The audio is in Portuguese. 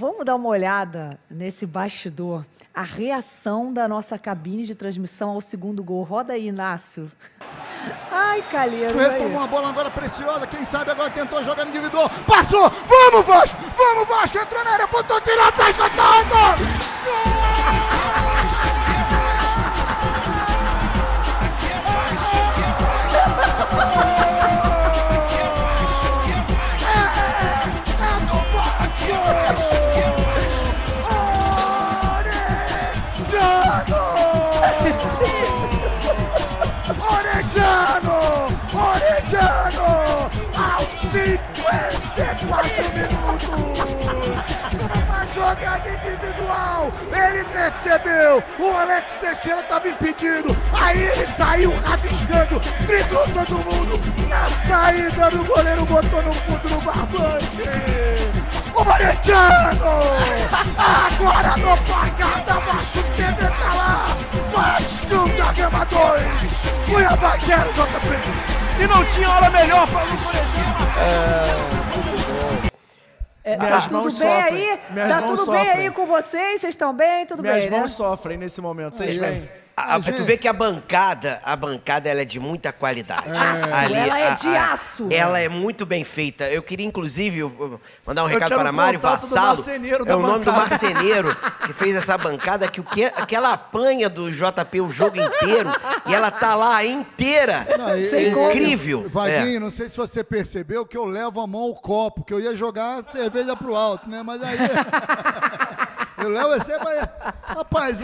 Vamos dar uma olhada nesse bastidor. A reação da nossa cabine de transmissão ao segundo gol. Roda aí, Inácio. Ai, Calheiro. Retomou uma bola agora preciosa. Quem sabe agora tentou jogar no individual. Passou. Vamos, Vasco. Vamos, Vasco. Entrou na área. Botou, tirou a testa. Gol! Orellano, aos 54 minutos, numa jogada individual, ele recebeu, o Alex Teixeira estava impedido, aí ele saiu rabiscando, driblou todo mundo, na saída do goleiro botou no fundo do barbante, Orellano, agora no placar da Vasco, tá lá, Vasco da Gama 2, Cuiabá 0, JP. E não tinha hora melhor para o Orellano. Tá tudo bem aí? Tá tudo bem aí com vocês? Vocês estão bem? Tudo bem, né? Minhas mãos sofrem nesse momento. Vocês veem? Tu vê que a bancada ela é de muita qualidade. Ali, ela é de aço. Ela é muito bem feita. Eu queria, inclusive, mandar um recado para Mário Vassalo. É o nome do marceneiro que fez essa bancada, que ela apanha do JP o jogo inteiro e ela tá lá inteira. Incrível. Vaguinho, não sei se você percebeu que eu levo a mão ao copo, que eu ia jogar cerveja pro alto, né? Mas aí... eu levo você, mas... rapaz,